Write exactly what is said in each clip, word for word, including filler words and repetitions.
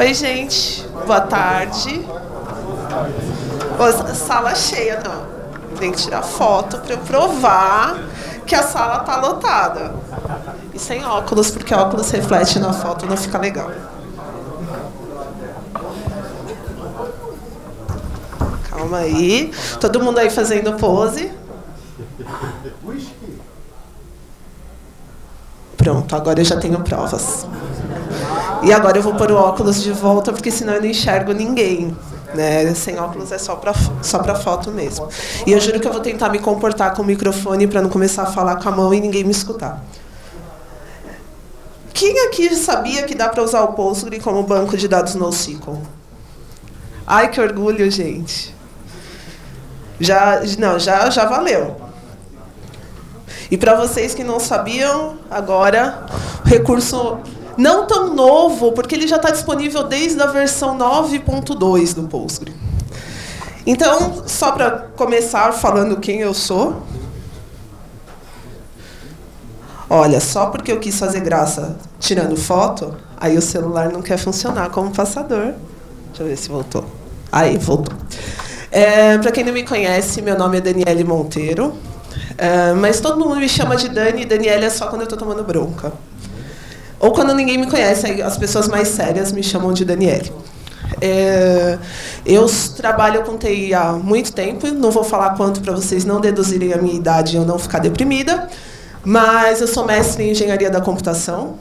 Oi, gente. Boa tarde. Ô, sala cheia, não. Tem que tirar foto para eu provar que a sala está lotada. E sem óculos, porque óculos reflete na foto e não fica legal. Calma aí. Todo mundo aí fazendo pose. Pronto, agora eu já tenho provas. E agora eu vou pôr o óculos de volta, porque senão eu não enxergo ninguém. Né? Sem óculos é só para só para foto mesmo. E eu juro que eu vou tentar me comportar com o microfone para não começar a falar com a mão e ninguém me escutar. Quem aqui sabia que dá para usar o Postgre como banco de dados NoSQL? Ai, que orgulho, gente. Já, não, já, já valeu. E para vocês que não sabiam, agora, recurso não tão novo, porque ele já está disponível desde a versão nove ponto dois do Postgre. Então, só para começar falando quem eu sou. Olha, só porque eu quis fazer graça tirando foto, aí o celular não quer funcionar como passador. Deixa eu ver se voltou. Aí, voltou. É, para quem não me conhece, meu nome é Danielle Monteiro. É, mas todo mundo me chama de Dani, e Danielle é só quando eu estou tomando bronca. Ou quando ninguém me conhece, aí as pessoas mais sérias me chamam de Danielle. É, eu trabalho com T I há muito tempo, não vou falar quanto para vocês não deduzirem a minha idade e eu não ficar deprimida, mas eu sou mestre em engenharia da computação.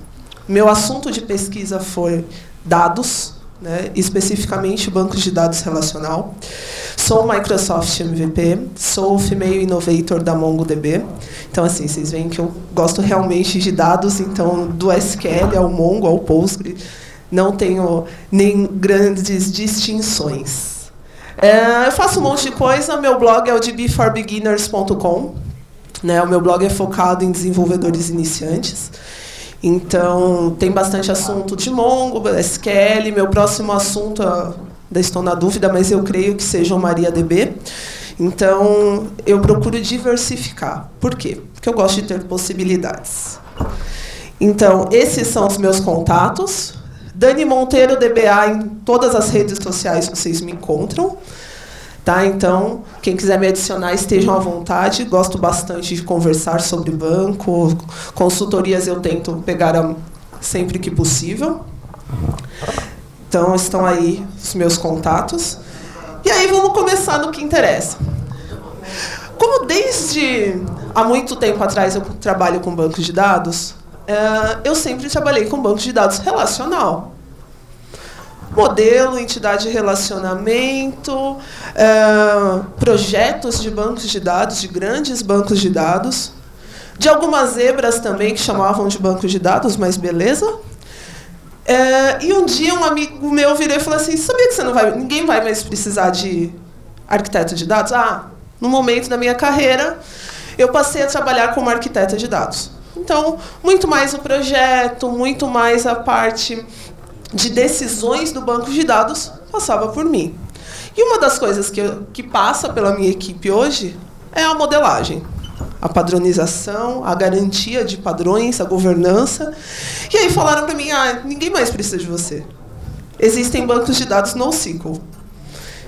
Meu assunto de pesquisa foi dados, né, especificamente o banco de dados relacional. Sou Microsoft M V P, sou o Female Innovator da MongoDB. Então, assim, vocês veem que eu gosto realmente de dados, então, do S Q L ao Mongo, ao Postgre, não tenho nem grandes distinções. É, eu faço um monte de coisa, meu blog é o d b for beginners ponto com, né, o meu blog é focado em desenvolvedores iniciantes. Então, tem bastante assunto de Mongo, S Q L. Meu próximo assunto, ainda estou na dúvida, mas eu creio que seja o MariaDB. Então, eu procuro diversificar. Por quê? Porque eu gosto de ter possibilidades. Então, esses são os meus contatos. Dani Monteiro, D B A, em todas as redes sociais vocês me encontram. Tá? Então, quem quiser me adicionar, estejam à vontade. Gosto bastante de conversar sobre banco. Consultorias eu tento pegar sempre que possível. Então, estão aí os meus contatos. E aí, vamos começar no que interessa. Como desde há muito tempo atrás eu trabalho com banco de dados, eu sempre trabalhei com banco de dados relacional. Modelo, entidade de relacionamento, eh, projetos de bancos de dados, de grandes bancos de dados, de algumas zebras também que chamavam de banco de dados, mas beleza. Eh, e um dia um amigo meu virou e falou assim, sabia que você não vai, ninguém vai mais precisar de arquiteto de dados? Ah, no momento da minha carreira, eu passei a trabalhar como arquiteta de dados. Então, muito mais o projeto, muito mais a parte de decisões do banco de dados passava por mim. E uma das coisas que, eu, que passa pela minha equipe hoje é a modelagem, a padronização, a garantia de padrões, a governança. E aí falaram para mim, ah, ninguém mais precisa de você. Existem bancos de dados NoSQL,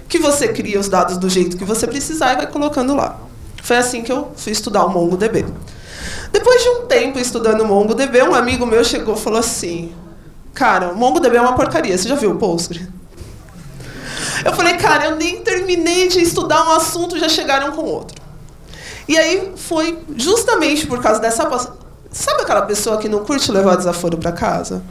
que você cria os dados do jeito que você precisar e vai colocando lá. Foi assim que eu fui estudar o MongoDB. Depois de um tempo estudando o MongoDB, um amigo meu chegou e falou assim, cara, o MongoDB é uma porcaria, você já viu o Postgre? Eu falei, cara, eu nem terminei de estudar um assunto, já chegaram com outro. E aí foi justamente por causa dessa... Sabe aquela pessoa que não curte levar desaforo para casa?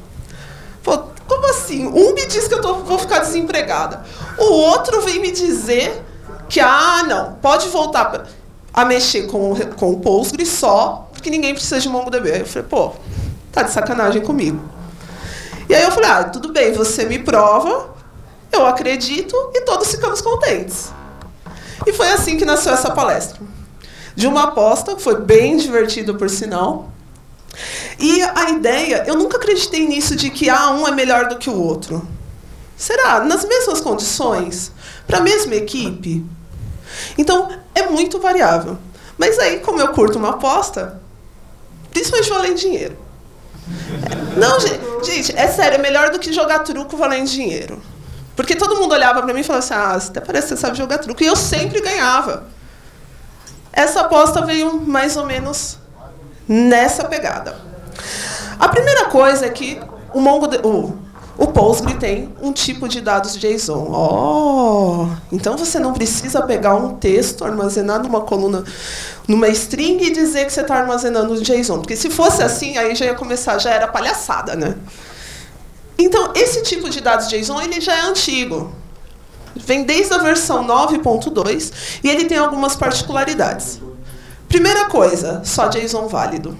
Pô, como assim? Um me diz que eu tô, vou ficar desempregada. O outro vem me dizer que, ah, não, pode voltar a mexer com, com o Postgre só, porque ninguém precisa de MongoDB. Eu falei, pô, tá de sacanagem comigo. E aí eu falei, ah, tudo bem, você me prova, eu acredito, e todos ficamos contentes. E foi assim que nasceu essa palestra. De uma aposta, que foi bem divertido, por sinal. E a ideia, eu nunca acreditei nisso de que ah, um é melhor do que o outro. Será? Nas mesmas condições? Para a mesma equipe? Então, é muito variável. Mas aí, como eu curto uma aposta, principalmente valendo dinheiro. Não, gente... Gente, é sério, é melhor do que jogar truco valendo dinheiro. Porque todo mundo olhava para mim e falava assim, ah, até parece que você sabe jogar truco. E eu sempre ganhava. Essa aposta veio mais ou menos nessa pegada. A primeira coisa é que o MongoDB... O, O Postgre tem um tipo de dados JSON. Oh, então você não precisa pegar um texto, armazenar numa coluna, numa string e dizer que você está armazenando o JSON. Porque se fosse assim, aí já ia começar, já era palhaçada, né? Então, esse tipo de dados JSON ele já é antigo. Vem desde a versão nove ponto dois e ele tem algumas particularidades. Primeira coisa, só JSON válido.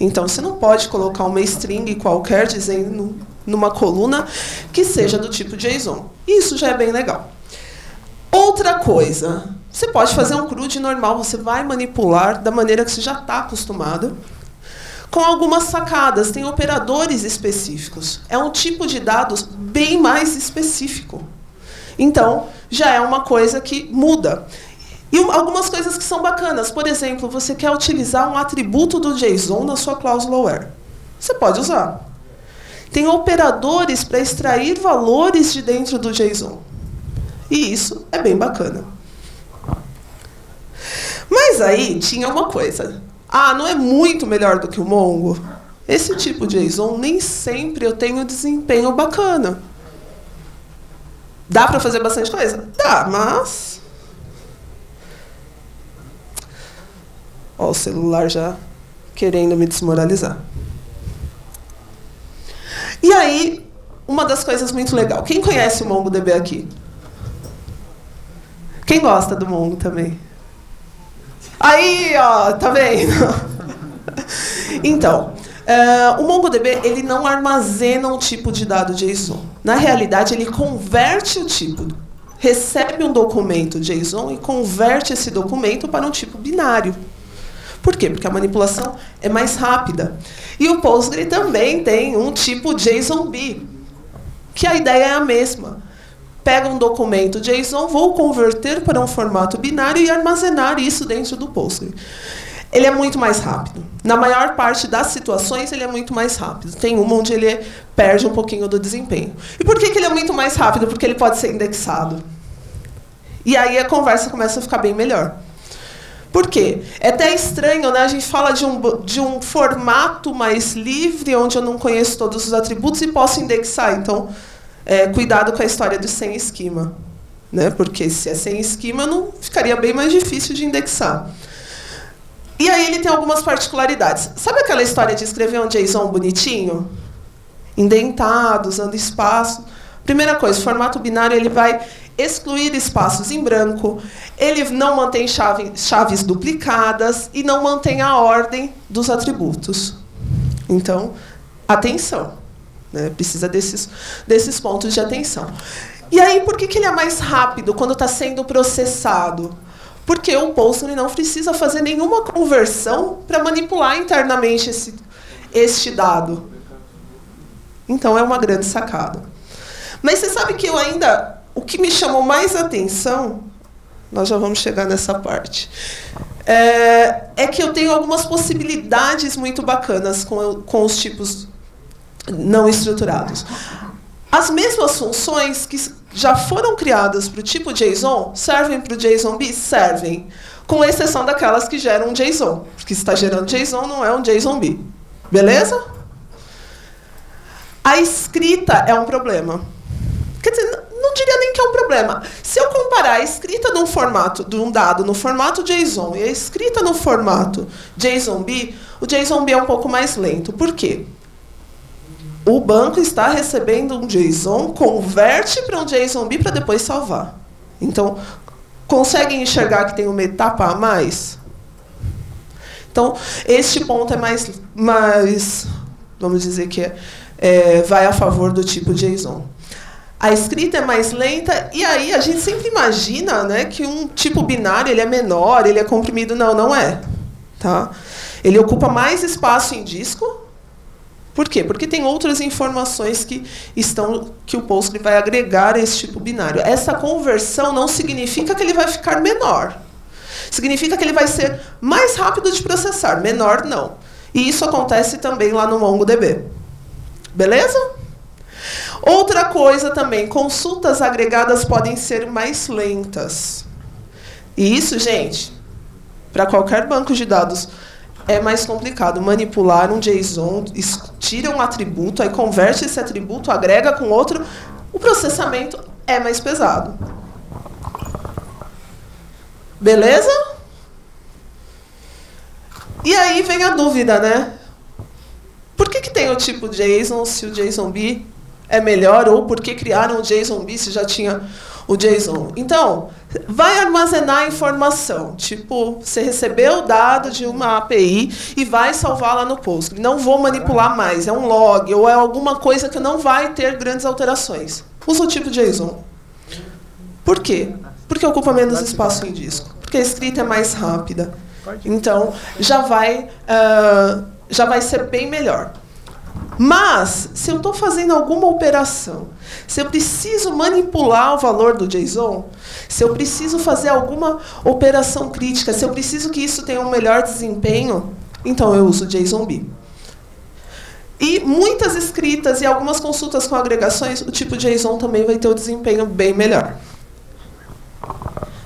Então, você não pode colocar uma string qualquer dizendo... numa coluna que seja do tipo JSON. Isso já é bem legal. Outra coisa, você pode fazer um CRUD normal, você vai manipular da maneira que você já está acostumado, com algumas sacadas, tem operadores específicos. É um tipo de dados bem mais específico. Então, já é uma coisa que muda. E algumas coisas que são bacanas, por exemplo, você quer utilizar um atributo do JSON na sua cláusula WHERE. Você pode usar. Tem operadores para extrair valores de dentro do JSON. E isso é bem bacana. Mas aí tinha uma coisa. Ah, não é muito melhor do que o Mongo? Esse tipo de JSON nem sempre eu tenho desempenho bacana. Dá para fazer bastante coisa? Dá, mas... Ó, o celular já querendo me desmoralizar. E aí, uma das coisas muito legais. Quem conhece o MongoDB aqui? Quem gosta do Mongo também? Aí, ó, tá vendo? Então, uh, o MongoDB ele não armazena um tipo de dado JSON. Na realidade, ele converte o tipo. Recebe um documento JSON e converte esse documento para um tipo binário. Por quê? Porque a manipulação é mais rápida. E o Postgre também tem um tipo JSONB, que a ideia é a mesma. Pega um documento JSON, vou converter para um formato binário e armazenar isso dentro do Postgre. Ele é muito mais rápido. Na maior parte das situações, ele é muito mais rápido. Tem uma onde ele perde um pouquinho do desempenho. E por que que ele é muito mais rápido? Porque ele pode ser indexado. E aí a conversa começa a ficar bem melhor. Por quê? É até estranho, né? A gente fala de um, de um formato mais livre, onde eu não conheço todos os atributos e posso indexar. Então, é, cuidado com a história do sem esquema, né? Porque se é sem esquema, não ficaria bem mais difícil de indexar. E aí ele tem algumas particularidades. Sabe aquela história de escrever um JSON bonitinho? Indentado, usando espaço. Primeira coisa, o formato binário ele vai excluir espaços em branco, ele não mantém chave, chaves duplicadas e não mantém a ordem dos atributos. Então, atenção, né? Precisa desses, desses pontos de atenção. E aí, por que que ele é mais rápido quando está sendo processado? Porque o Postgre não precisa fazer nenhuma conversão para manipular internamente esse, este dado. Então, é uma grande sacada. Mas você sabe que eu ainda... O que me chamou mais atenção, nós já vamos chegar nessa parte, é, é que eu tenho algumas possibilidades muito bacanas com, com os tipos não estruturados. As mesmas funções que já foram criadas para o tipo JSON, servem para o JSONB? Servem, com exceção daquelas que geram um JSON, porque se está gerando JSON não é um JSONB. Beleza? A escrita é um problema. Quer dizer, não diria nem que é um problema. Se eu comparar a escrita de um, formato, de um dado no formato JSON e a escrita no formato JSONB, o JSONB é um pouco mais lento. Por quê? O banco está recebendo um JSON, converte para um JSONB para depois salvar. Então, conseguem enxergar que tem uma etapa a mais? Então, este ponto é mais, mais vamos dizer que é, é, vai a favor do tipo JSON. A escrita é mais lenta, e aí a gente sempre imagina, né, que um tipo binário ele é menor, ele é comprimido. Não, não é. Tá? Ele ocupa mais espaço em disco. Por quê? Porque tem outras informações que, estão, que o Postgre vai agregar a esse tipo binário. Essa conversão não significa que ele vai ficar menor. Significa que ele vai ser mais rápido de processar. Menor, não. E isso acontece também lá no MongoDB. Beleza? Outra coisa também, consultas agregadas podem ser mais lentas. E isso, gente, para qualquer banco de dados é mais complicado. Manipular um JSON, tira um atributo, aí converte esse atributo, agrega com outro, o processamento é mais pesado. Beleza? E aí vem a dúvida, né? Por que que tem o tipo JSON se o JSONB é melhor? Ou por que criaram o JSONB se já tinha o JSON? Então, vai armazenar informação. Tipo, você recebeu o dado de uma A P I e vai salvar lá no Postgre. Não vou manipular mais. É um log ou é alguma coisa que não vai ter grandes alterações. Usa o tipo JSON. Por quê? Porque ocupa menos espaço em disco. Porque a escrita é mais rápida. Então, já vai... Uh, já vai ser bem melhor. Mas, se eu estou fazendo alguma operação, se eu preciso manipular o valor do JSON, se eu preciso fazer alguma operação crítica, se eu preciso que isso tenha um melhor desempenho, então eu uso o JSONB. E muitas escritas e algumas consultas com agregações, o tipo JSON também vai ter um desempenho bem melhor.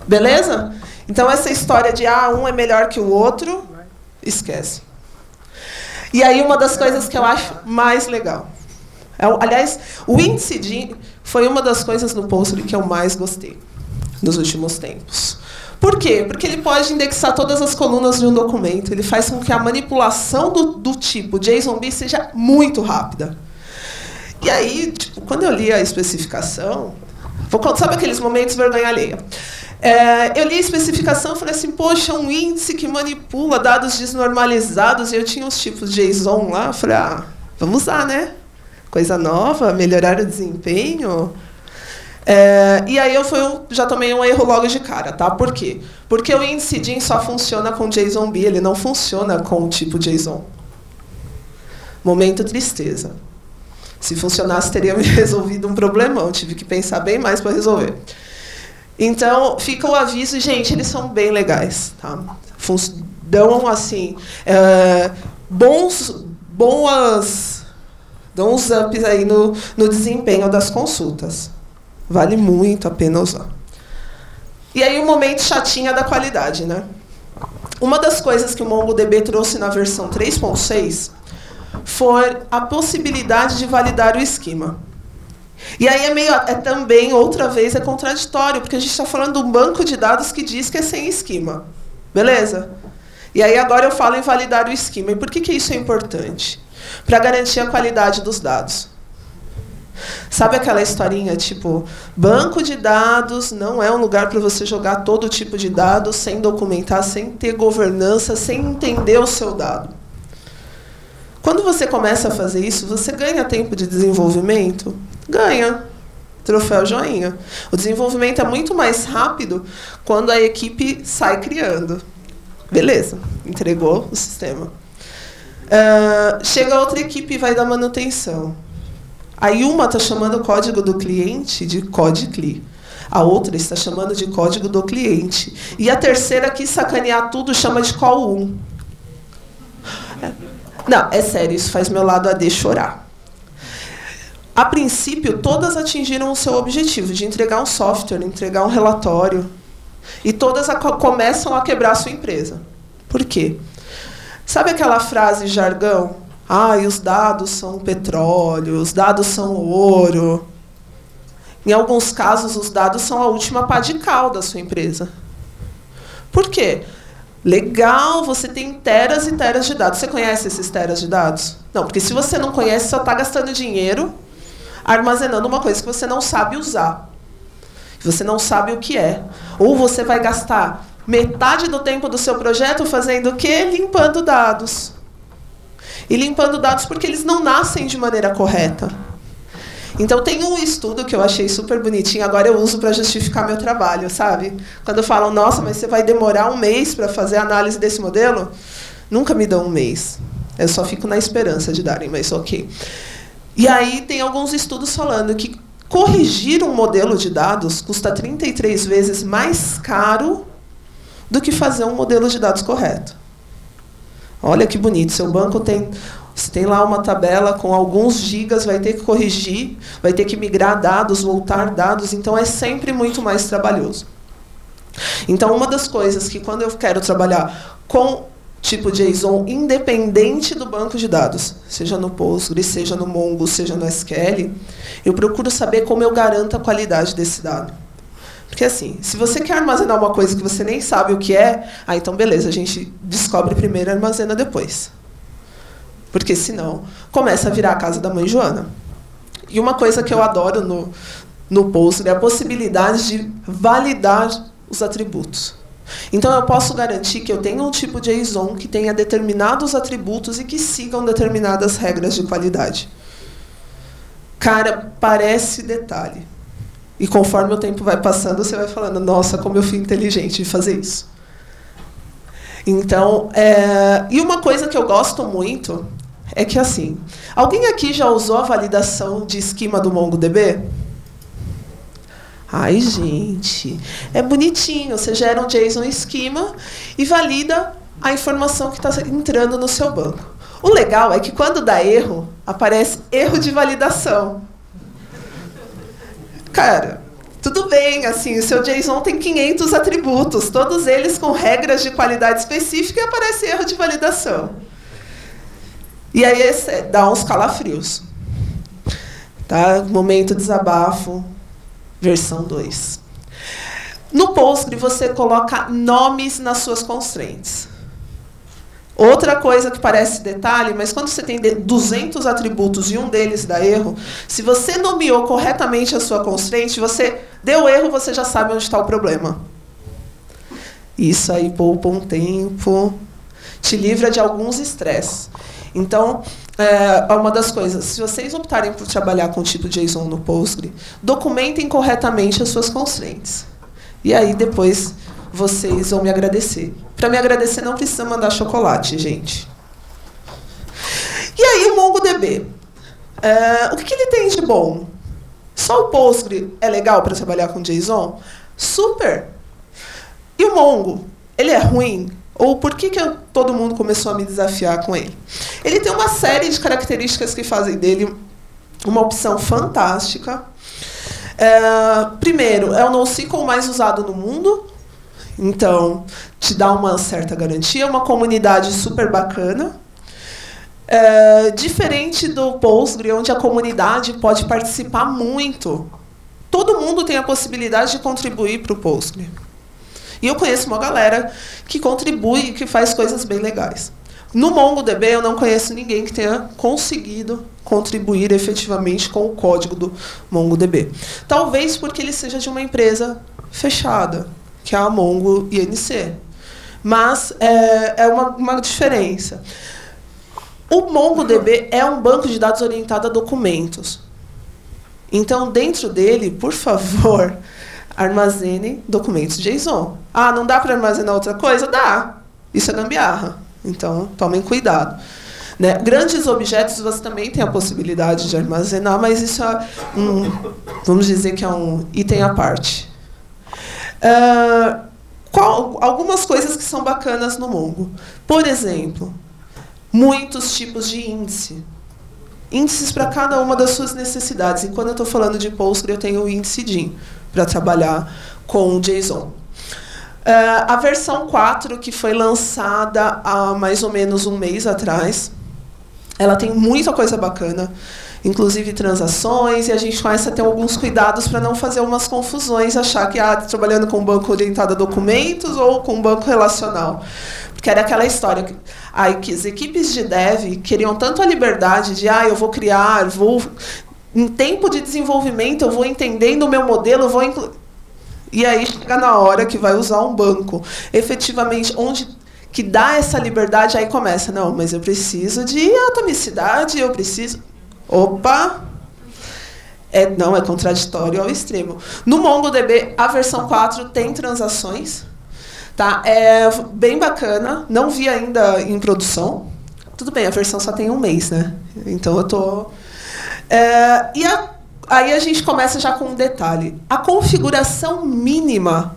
Beleza? Então, essa história de ah, um é melhor que o outro, esquece. E aí, uma das coisas que eu acho mais legal. É, aliás, o índice G I N foi uma das coisas no Postgre que eu mais gostei nos últimos tempos. Por quê? Porque ele pode indexar todas as colunas de um documento. Ele faz com que a manipulação do, do tipo JSONB seja muito rápida. E aí, tipo, quando eu li a especificação... Vou, sabe aqueles momentos vergonha alheia? É, eu li a especificação e falei assim, poxa, um índice que manipula dados desnormalizados, e eu tinha os tipos JSON lá, eu falei, ah, vamos lá, né? Coisa nova, melhorar o desempenho. É, e aí eu, fui, eu já tomei um erro logo de cara, tá? Por quê? Porque o índice G I N só funciona com JSONB, ele não funciona com o tipo JSON. Momento tristeza. Se funcionasse, teria me resolvido um problemão, tive que pensar bem mais para resolver. Então, fica o aviso, gente, eles são bem legais. Tá? Dão, assim, é, bons, boas, dão uns ups aí no, no desempenho das consultas. Vale muito a pena usar. E aí, o momento chatinha da qualidade, né? Uma das coisas que o MongoDB trouxe na versão três ponto seis foi a possibilidade de validar o esquema. E aí é meio, é também, outra vez, é contraditório, porque a gente está falando de um banco de dados que diz que é sem esquema. Beleza? E aí agora eu falo em validar o esquema. E por que que isso é importante? Para garantir a qualidade dos dados. Sabe aquela historinha, tipo, banco de dados não é um lugar para você jogar todo tipo de dado sem documentar, sem ter governança, sem entender o seu dado. Quando você começa a fazer isso, você ganha tempo de desenvolvimento? Ganha. Troféu joinha. O desenvolvimento é muito mais rápido quando a equipe sai criando. Beleza, entregou o sistema. Uh, chega outra equipe e vai dar manutenção. Aí uma está chamando o código do cliente de CODE-CLI. A outra está chamando de código do cliente. E a terceira, que sacanear tudo, chama de call um. Não, é sério, isso faz meu lado A D chorar. A princípio, todas atingiram o seu objetivo de entregar um software, entregar um relatório. E todas a co- começam a quebrar a sua empresa. Por quê? Sabe aquela frase jargão? Ah, os dados são petróleo, os dados são ouro. Em alguns casos, os dados são a última pá de cal da sua empresa. Por quê? Legal, você tem teras e teras de dados. Você conhece esses teras de dados? Não, porque se você não conhece, só está gastando dinheiro armazenando uma coisa que você não sabe usar. Você não sabe o que é. Ou você vai gastar metade do tempo do seu projeto fazendo o quê? Limpando dados. E limpando dados porque eles não nascem de maneira correta. Então, tem um estudo que eu achei super bonitinho, agora eu uso para justificar meu trabalho, sabe? Quando falam, nossa, mas você vai demorar um mês para fazer a análise desse modelo? Nunca me dão um mês. Eu só fico na esperança de darem, mas ok. E aí tem alguns estudos falando que corrigir um modelo de dados custa trinta e três vezes mais caro do que fazer um modelo de dados correto. Olha que bonito, seu banco tem Se tem lá uma tabela com alguns gigas, vai ter que corrigir, vai ter que migrar dados, voltar dados, então é sempre muito mais trabalhoso. Então, uma das coisas que, quando eu quero trabalhar com tipo JSON independente do banco de dados, seja no Postgres, seja no Mongo, seja no S Q L, eu procuro saber como eu garanto a qualidade desse dado. Porque, assim, se você quer armazenar uma coisa que você nem sabe o que é, ah, então, beleza, a gente descobre primeiro e armazena depois. Porque, senão, começa a virar a casa da mãe Joana. E uma coisa que eu adoro no, no Postgres é a possibilidade de validar os atributos. Então, eu posso garantir que eu tenha um tipo de JSON que tenha determinados atributos e que sigam determinadas regras de qualidade. Cara, parece detalhe. E conforme o tempo vai passando, você vai falando, nossa, como eu fui inteligente de fazer isso. Então, é... e uma coisa que eu gosto muito é que, assim, alguém aqui já usou a validação de esquema do MongoDB? Ai, gente, é bonitinho. Você gera um JSON esquema e valida a informação que está entrando no seu banco. O legal é que, quando dá erro, aparece erro de validação. Cara, tudo bem, assim, o seu JSON tem quinhentos atributos, todos eles com regras de qualidade específica, e aparece erro de validação. E aí dá uns calafrios. Tá? Momento desabafo. Versão dois. No Postgres, você coloca nomes nas suas constraints. Outra coisa que parece detalhe, mas quando você tem duzentos atributos e um deles dá erro, se você nomeou corretamente a sua constraint, você deu erro, você já sabe onde está o problema. Isso aí poupa um tempo, te livra de alguns estresses. Então, é uma das coisas, se vocês optarem por trabalhar com o tipo JSON no Postgres, documentem corretamente as suas constraints. E aí, depois, vocês vão me agradecer. Para me agradecer, não precisa mandar chocolate, gente. E aí, o MongoDB. Uh, o que ele tem de bom? Só o Postgres é legal para trabalhar com JSON? Super! E o Mongo? Ele é ruim? Ou por que, que eu, todo mundo começou a me desafiar com ele? Ele tem uma série de características que fazem dele uma opção fantástica. Uh, primeiro, é o NoSQL mais usado no mundo. Então, te dá uma certa garantia, uma comunidade super bacana. É, diferente do Postgres, onde a comunidade pode participar muito. Todo mundo tem a possibilidade de contribuir para o Postgres. E eu conheço uma galera que contribui e que faz coisas bem legais. No MongoDB, eu não conheço ninguém que tenha conseguido contribuir efetivamente com o código do MongoDB. Talvez porque ele seja de uma empresa fechada, que é a Mongo I N C. Mas é, é uma, uma diferença. O MongoDB é um banco de dados orientado a documentos. Então, dentro dele, por favor, armazene documentos JSON. Ah, não dá para armazenar outra coisa? Dá. Isso é gambiarra. Então, tomem cuidado. Né? Grandes objetos você também tem a possibilidade de armazenar, mas isso é um, vamos dizer que é um item à parte. Uh, qual, algumas coisas que são bacanas no Mongo. Por exemplo, muitos tipos de índice. Índices para cada uma das suas necessidades. E quando eu estou falando de Postgres, eu tenho o índice G I N para trabalhar com o JSON. Uh, a versão quatro, que foi lançada há mais ou menos um mês atrás, ela tem muita coisa bacana, inclusive transações, e a gente começa a ter alguns cuidados para não fazer umas confusões, achar que ah, trabalhando com banco orientado a documentos ou com banco relacional. Porque era aquela história que, ah, que as equipes de dev queriam tanto a liberdade de ah, eu vou criar, vou em tempo de desenvolvimento, eu vou entendendo o meu modelo, eu vou inclu... e aí chega na hora que vai usar um banco. Efetivamente, onde que dá essa liberdade, aí começa, não, mas eu preciso de atomicidade, eu preciso... Opa! É, não, é contraditório ao extremo. No MongoDB, a versão quatro tem transações. Tá? É bem bacana. Não vi ainda em produção. Tudo bem, a versão só tem um mês, né? Então, eu tô... É, e a, aí a gente começa já com um detalhe. A configuração mínima,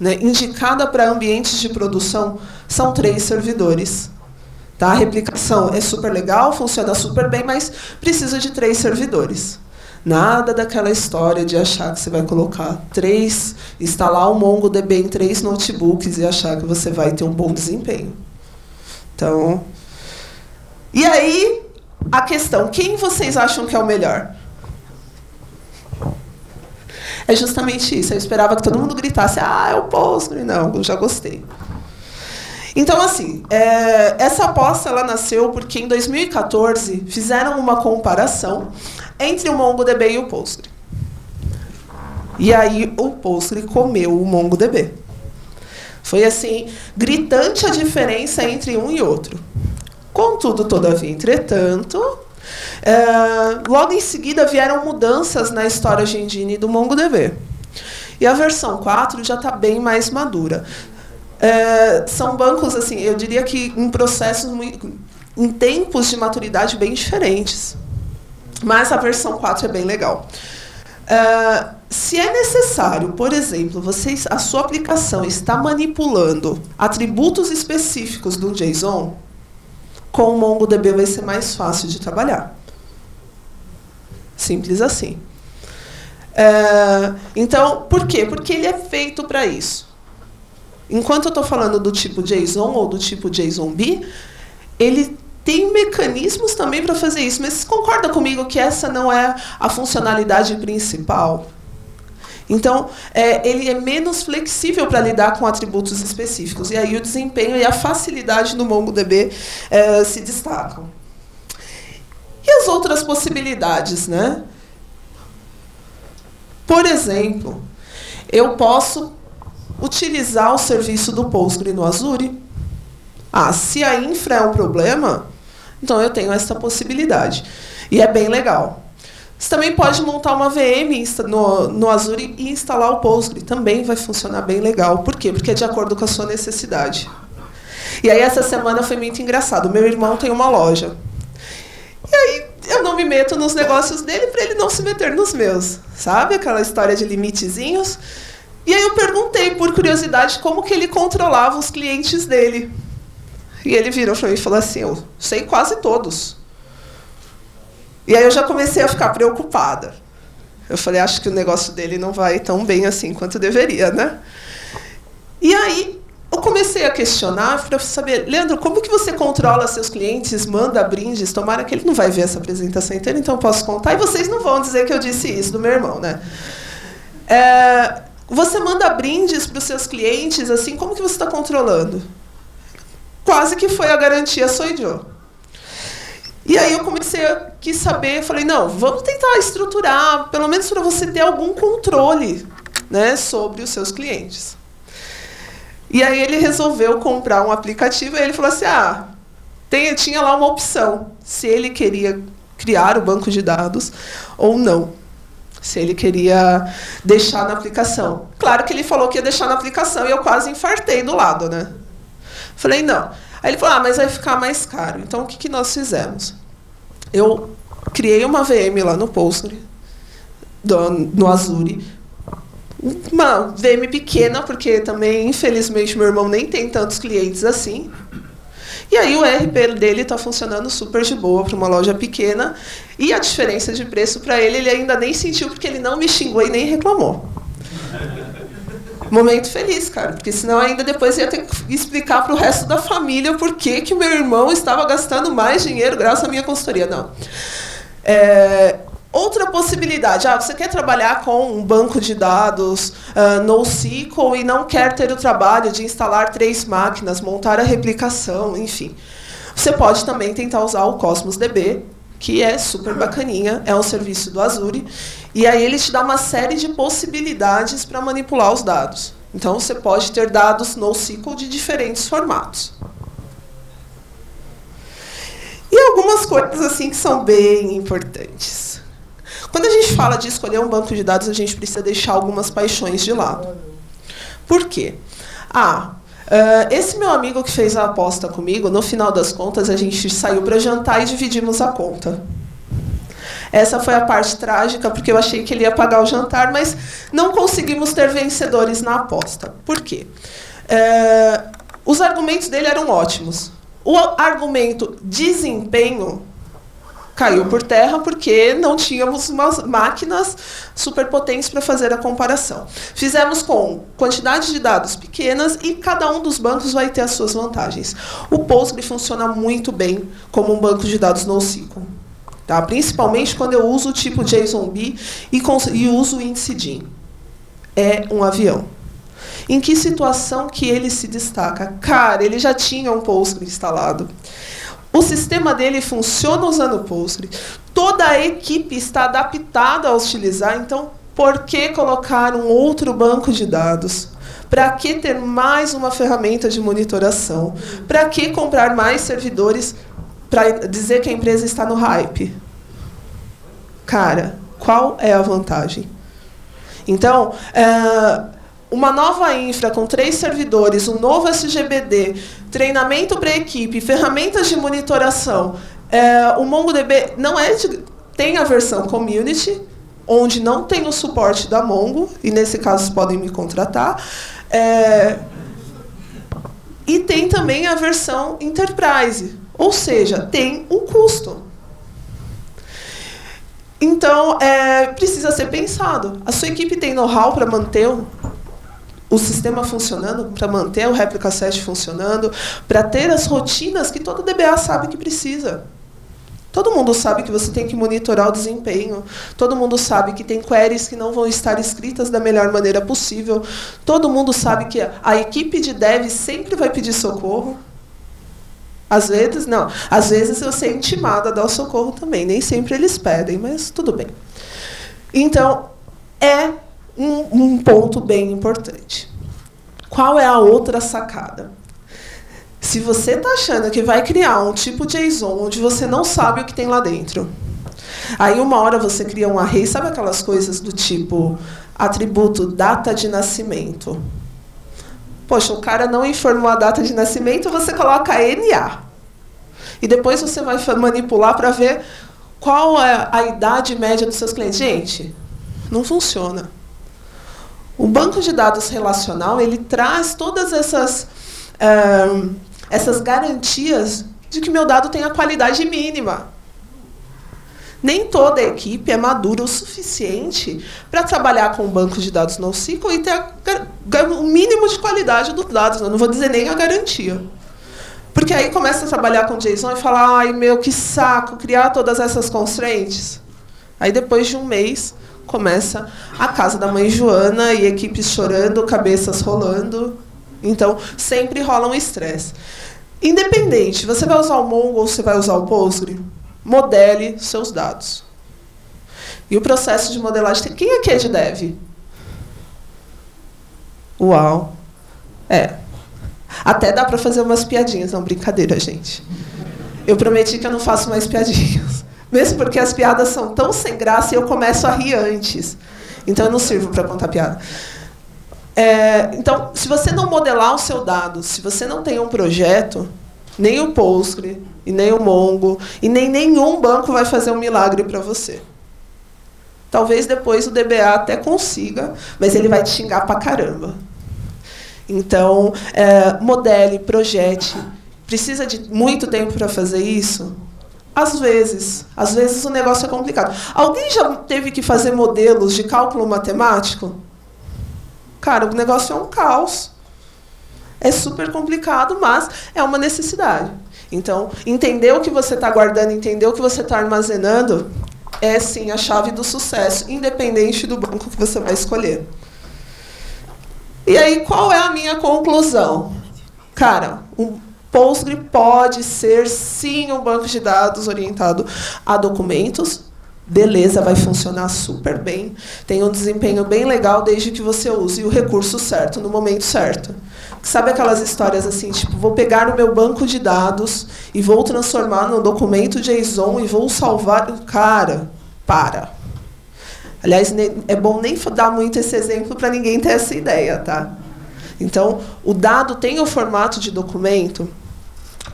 né, indicada para ambientes de produção são três servidores. Tá? A replicação é super legal, funciona super bem, mas precisa de três servidores. Nada daquela história de achar que você vai colocar três, instalar o MongoDB em três notebooks e achar que você vai ter um bom desempenho. Então, e aí, a questão, quem vocês acham que é o melhor? É justamente isso. Eu esperava que todo mundo gritasse, ah, é o Postgre. Não, eu já gostei. Então, assim, é, essa aposta ela nasceu porque, em dois mil e quatorze, fizeram uma comparação entre o MongoDB e o Postgre. E aí, o Postgre comeu o MongoDB. Foi, assim, gritante a diferença entre um e outro. Contudo, todavia, entretanto, é, logo em seguida vieram mudanças na storage engine do MongoDB. E a versão quatro já está bem mais madura. É, são bancos, assim, eu diria que em processos, em tempos de maturidade bem diferentes. Mas a versão quatro é bem legal. É, se é necessário, por exemplo, vocês, a sua aplicação está manipulando atributos específicos do JSON, com o MongoDB vai ser mais fácil de trabalhar. Simples assim. É, então, por quê? Porque ele é feito para isso. Enquanto eu estou falando do tipo JSON ou do tipo JSONB, ele tem mecanismos também para fazer isso. Mas concorda comigo que essa não é a funcionalidade principal? Então, é, ele é menos flexível para lidar com atributos específicos. E aí o desempenho e a facilidade do MongoDB é, se destacam. E as outras possibilidades, né? Por exemplo, eu posso utilizar o serviço do Postgre no Azure. Ah, se a infra é um problema, então eu tenho essa possibilidade. E é bem legal. Você também pode montar uma V M no, no Azure e instalar o Postgre. Também vai funcionar bem legal. Por quê? Porque é de acordo com a sua necessidade. E aí, essa semana foi muito engraçado. Meu irmão tem uma loja. E aí, eu não me meto nos negócios dele para ele não se meter nos meus. Sabe aquela história de limitezinhos? E aí eu perguntei, por curiosidade, como que ele controlava os clientes dele. E ele virou para mim e falou assim, eu sei quase todos. E aí eu já comecei a ficar preocupada. Eu falei, acho que o negócio dele não vai tão bem assim quanto deveria, né? E aí eu comecei a questionar para saber, Leandro, como que você controla seus clientes, manda brindes, tomara que ele não vai ver essa apresentação inteira, então eu posso contar. E vocês não vão dizer que eu disse isso do meu irmão, né? É... Você manda brindes para os seus clientes, assim, como que você está controlando? Quase que foi a garantia, sou idiota. E aí eu comecei a quis saber, falei, não, vamos tentar estruturar, pelo menos para você ter algum controle, né, sobre os seus clientes. E aí ele resolveu comprar um aplicativo, e ele falou assim, ah, tem, tinha lá uma opção, se ele queria criar o banco de dados ou não. Se ele queria deixar na aplicação. Claro que ele falou que ia deixar na aplicação e eu quase infartei do lado, né? Falei, não. Aí ele falou, ah, mas vai ficar mais caro. Então, o que, que nós fizemos? Eu criei uma V M lá no Postgre, do, no Azure. Uma V M pequena, porque também, infelizmente, meu irmão nem tem tantos clientes assim. E aí o E R P dele está funcionando super de boa para uma loja pequena. E a diferença de preço para ele, ele ainda nem sentiu, porque ele não me xingou e nem reclamou. Momento feliz, cara. Porque senão ainda depois eu ia ter que explicar para o resto da família por que que o meu irmão estava gastando mais dinheiro graças à minha consultoria. Não. É, outra possibilidade. Ah, você quer trabalhar com um banco de dados uh, NoSQL e não quer ter o trabalho de instalar três máquinas, montar a replicação, enfim. Você pode também tentar usar o Cosmos D B, que é super bacaninha, é um serviço do Azure, e aí ele te dá uma série de possibilidades para manipular os dados. Então, você pode ter dados NoSQL de diferentes formatos. E algumas coisas assim que são bem importantes. Quando a gente fala de escolher um banco de dados, a gente precisa deixar algumas paixões de lado. Por quê? Ah, Uh, esse meu amigo que fez a aposta comigo, no final das contas, a gente saiu para jantar e dividimos a conta. Essa foi a parte trágica, porque eu achei que ele ia pagar o jantar, mas não conseguimos ter vencedores na aposta. Por quê? Uh, os argumentos dele eram ótimos. O argumento desempenho caiu por terra porque não tínhamos umas máquinas superpotentes para fazer a comparação. Fizemos com quantidade de dados pequenas e cada um dos bancos vai ter as suas vantagens. O Postgre funciona muito bem como um banco de dados NoSQL, tá? Principalmente quando eu uso o tipo JSONB e, e uso o índice G I N. É um avião. Em que situação que ele se destaca? Cara, ele já tinha um Postgre instalado. O sistema dele funciona usando o Postgre. Toda a equipe está adaptada a utilizar, então por que colocar um outro banco de dados? Para que ter mais uma ferramenta de monitoração? Para que comprar mais servidores para dizer que a empresa está no hype? Cara, qual é a vantagem? Então, é, uma nova infra com três servidores, um novo S G B D, treinamento para a equipe, ferramentas de monitoração. É, o MongoDB não é de, tem a versão Community, onde não tem o suporte da Mongo, e nesse caso podem me contratar. É, e tem também a versão Enterprise, ou seja, tem um custo. Então, é, precisa ser pensado. A sua equipe tem know-how para manter o, o sistema funcionando, para manter o Replica Set funcionando, para ter as rotinas que todo D B A sabe que precisa. Todo mundo sabe que você tem que monitorar o desempenho. Todo mundo sabe que tem queries que não vão estar escritas da melhor maneira possível. Todo mundo sabe que a equipe de dev sempre vai pedir socorro. Às vezes, não. Às vezes você é intimada a dar o socorro também. Nem sempre eles pedem, mas tudo bem. Então, é um, um ponto bem importante. Qual é a outra sacada? Se você está achando que vai criar um tipo JSON onde você não sabe o que tem lá dentro, aí uma hora você cria um array, sabe aquelas coisas do tipo atributo data de nascimento? Poxa, o cara não informou a data de nascimento, você coloca N A. E depois você vai manipular para ver qual é a idade média dos seus clientes. Gente, não funciona. O banco de dados relacional, ele traz todas essas, um, essas garantias de que meu dado tem a qualidade mínima. Nem toda a equipe é madura o suficiente para trabalhar com o banco de dados NoSQL e ter a, o mínimo de qualidade dos dados. Eu não vou dizer nem a garantia. Porque aí começa a trabalhar com JSON e fala, ai, meu, que saco, criar todas essas constraints. Aí, depois de um mês, começa a casa da mãe Joana e equipes chorando, cabeças rolando. Então, sempre rola um estresse. Independente, você vai usar o Mongo ou você vai usar o Postgre? Modele seus dados. E o processo de modelagem... Quem aqui é de dev? Uau. É. Até dá para fazer umas piadinhas. Não, brincadeira, gente. Eu prometi que eu não faço mais piadinhas. Mesmo porque as piadas são tão sem graça e eu começo a rir antes. Então, eu não sirvo para contar piada. É, então, se você não modelar o seu dado, se você não tem um projeto, nem o Postgre... e nem o Mongo, e nem nenhum banco vai fazer um milagre para você. Talvez depois o D B A até consiga, mas ele vai te xingar para caramba. Então, é, modele, projete. Precisa de muito tempo para fazer isso? Às vezes. Às vezes o negócio é complicado. Alguém já teve que fazer modelos de cálculo matemático? Cara, o negócio é um caos. É super complicado, mas é uma necessidade. Então, entender o que você está guardando, entender o que você está armazenando, é, sim, a chave do sucesso, independente do banco que você vai escolher. E aí, qual é a minha conclusão? Cara, o Postgre pode ser, sim, um banco de dados orientado a documentos. Beleza, vai funcionar super bem. Tem um desempenho bem legal desde que você use o recurso certo, no momento certo. Sabe aquelas histórias assim, tipo, vou pegar o meu banco de dados e vou transformar num documento JSON e vou salvar o cara? Para. Aliás, é bom nem dar muito esse exemplo para ninguém ter essa ideia, tá? Então, o dado tem o formato de documento.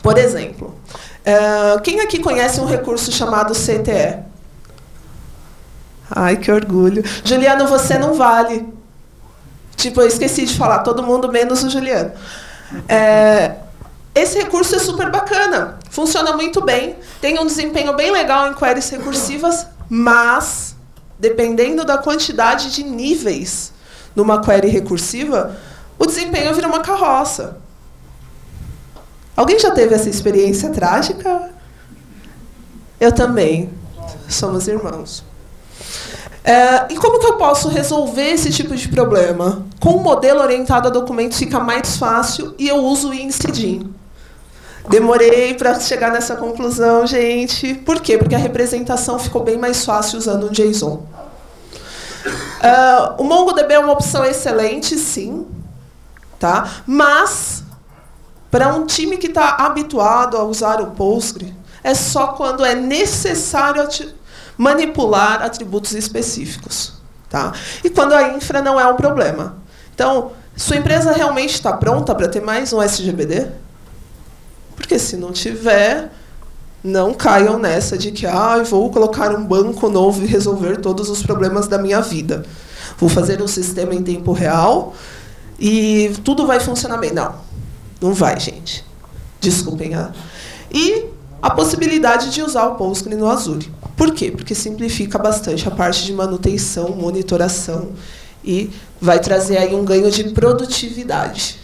Por exemplo, uh, quem aqui conhece um recurso chamado C T E? Ai, que orgulho. Juliano, você não vale. Tipo, eu esqueci de falar, todo mundo menos o Juliano. É, Esse recurso é super bacana, funciona muito bem, tem um desempenho bem legal em queries recursivas, mas, dependendo da quantidade de níveis numa query recursiva, o desempenho vira uma carroça. Alguém já teve essa experiência trágica? Eu também. Somos irmãos. É, e como que eu posso resolver esse tipo de problema? Com um modelo orientado a documentos fica mais fácil e eu uso o I N C. Demorei para chegar nessa conclusão, gente. Por quê? Porque a representação ficou bem mais fácil usando o JSON. Uh, o MongoDB é uma opção excelente, sim, tá? Mas, para um time que está habituado a usar o Postgre, é só quando é necessário manipular atributos específicos, tá? E quando a infra não é um problema. Então, sua empresa realmente está pronta para ter mais um S G B D? Porque se não tiver, não caiam nessa de que ah, eu vou colocar um banco novo e resolver todos os problemas da minha vida. Vou fazer um sistema em tempo real e tudo vai funcionar bem. Não, não vai, gente. Desculpem. Ah. E a possibilidade de usar o Postgre no Azure. Por quê? Porque simplifica bastante a parte de manutenção, monitoração e vai trazer aí um ganho de produtividade.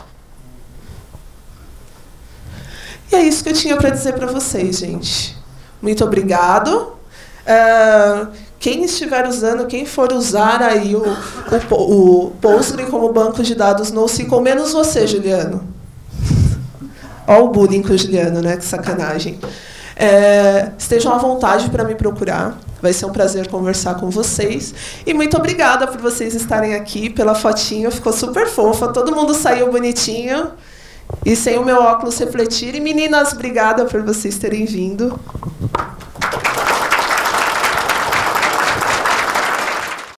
E é isso que eu tinha para dizer para vocês, gente. Muito obrigado. Uh, quem estiver usando, quem for usar aí o, o, o Postgre como banco de dados NoSQL, menos você, Juliano. Olha o bullying com o Juliano, né? Que sacanagem. É, estejam à vontade para me procurar. Vai ser um prazer conversar com vocês. E muito obrigada por vocês estarem aqui, pela fotinho. Ficou super fofa. Todo mundo saiu bonitinho. E sem o meu óculos refletir. E meninas, obrigada por vocês terem vindo.